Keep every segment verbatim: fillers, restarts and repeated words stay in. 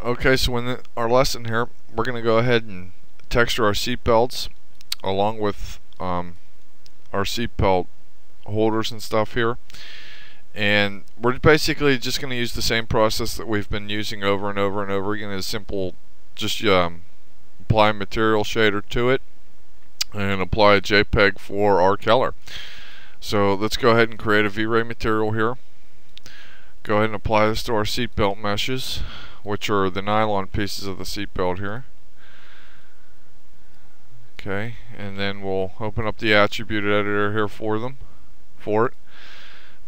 Okay, so in our lesson here, we're going to go ahead and texture our seat belts along with um, our seat belt holders and stuff here. And we're basically just going to use the same process that we've been using over and over and over again. It's simple, just um, apply a material shader to it and apply a JPEG for our color. So let's go ahead and create a V-Ray material here. Go ahead and apply this to our seat belt meshes, which are the nylon pieces of the seat belt here. Okay, and then we'll open up the attribute editor here for them, for it.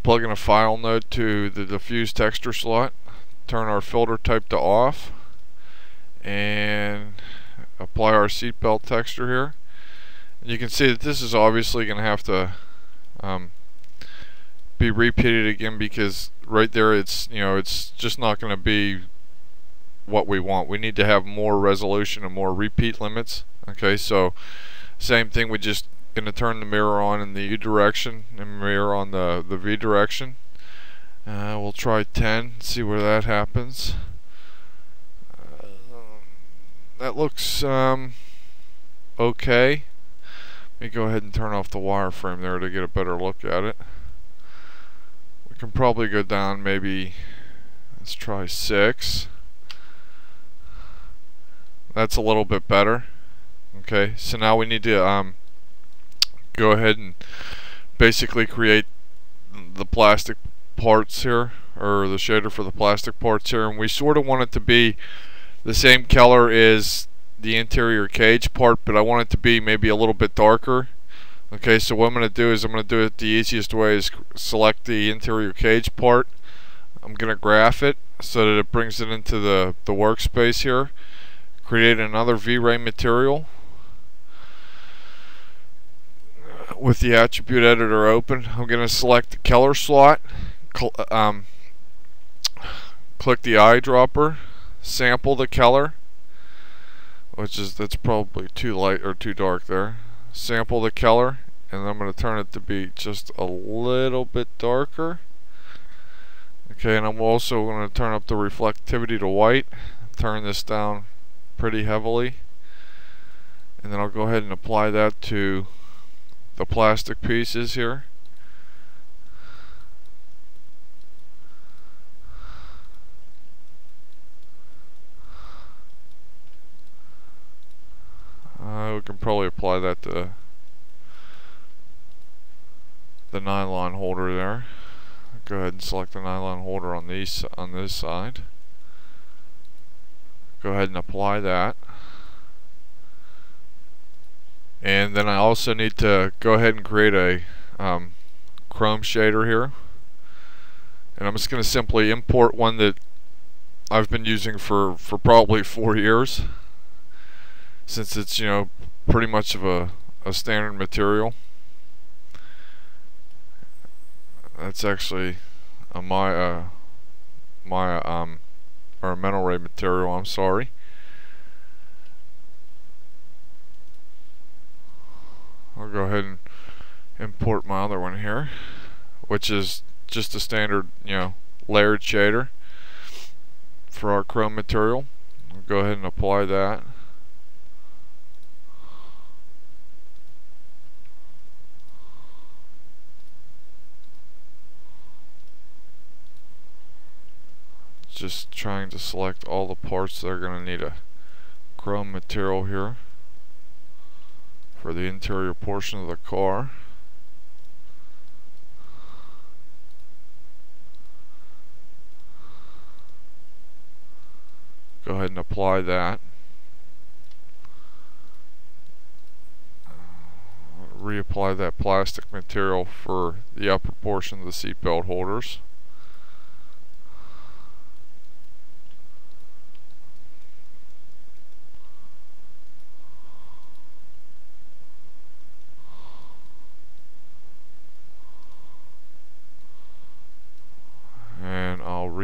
Plug in a file node to the diffuse texture slot. Turn our filter type to off, and apply our seat belt texture here. And you can see that this is obviously going to have to um, be repeated again, because right there, it's you know it's just not going to be what we want. We need to have more resolution and more repeat limits. Okay, so same thing, we just gonna turn the mirror on in the U direction and mirror on the the V direction. Uh, we'll try ten, see where that happens. Uh, that looks um, okay. Let me go ahead and turn off the wireframe there to get a better look at it. We can probably go down, maybe let's try six. That's a little bit better. Okay, so now we need to um, go ahead and basically create the plastic parts here, or the shader for the plastic parts here, and we sort of want it to be the same color as the interior cage part, but I want it to be maybe a little bit darker. Okay, so what I'm going to do is I'm going to do it the easiest way is select the interior cage part. I'm going to graph it so that it brings it into the, the workspace here. Create another V-Ray material with the attribute editor open. I'm going to select the color slot, cl um, click the eyedropper, sample the color, which is that's probably too light or too dark there. Sample the color, and I'm going to turn it to be just a little bit darker. Okay, and I'm also going to turn up the reflectivity to white. Turn this down pretty heavily, and then I'll go ahead and apply that to the plastic pieces here. Uh, we can probably apply that to the nylon holder there. Go ahead and select the nylon holder on these on this side. Go ahead and apply that, and then I also need to go ahead and create a um, chrome shader here, and I'm just going to simply import one that I've been using for for probably four years, since it's you know pretty much of a, a standard material. That's actually a Maya Maya um or a metal ray material, I'm sorry. I'll go ahead and import my other one here, which is just a standard, you know, layered shader for our chrome material. I'll go ahead and apply that. Just trying to select all the parts that are going to need a chrome material here for the interior portion of the car. Go ahead and apply that. Reapply that plastic material for the upper portion of the seatbelt holders.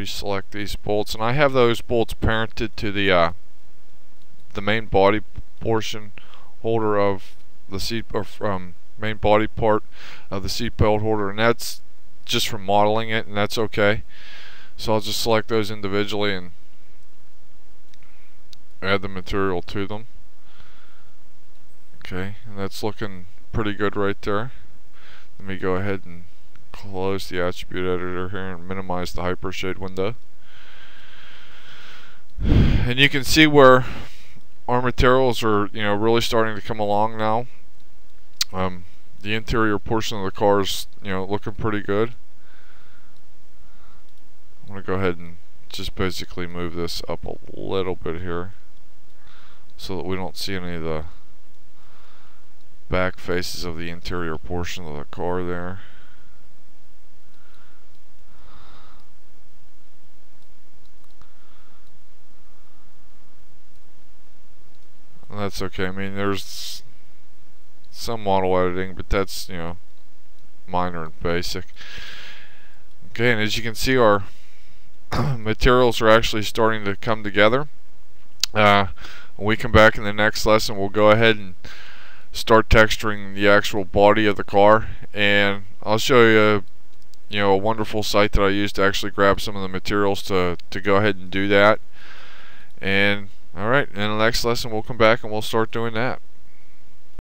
Select these bolts, and I have those bolts parented to the uh, the main body portion holder of the seat, or um, main body part of the seat belt holder, and that's just from modeling it, and that's okay. So I'll just select those individually and add the material to them. Okay, and that's looking pretty good right there. Let me go ahead and close the attribute editor here and minimize the hypershade window. And you can see where our materials are, you know, really starting to come along now. Um, the interior portion of the car is, you know, looking pretty good. I'm gonna go ahead and just basically move this up a little bit here so that we don't see any of the back faces of the interior portion of the car there. And that's okay. I mean, there's some model editing, but that's, you know, minor and basic. Okay, and as you can see, our materials are actually starting to come together. Uh, when we come back in the next lesson, we'll go ahead and start texturing the actual body of the car, and I'll show you, you know, a wonderful site that I used to actually grab some of the materials to to go ahead and do that. And all right, in the next lesson, we'll come back and we'll start doing that.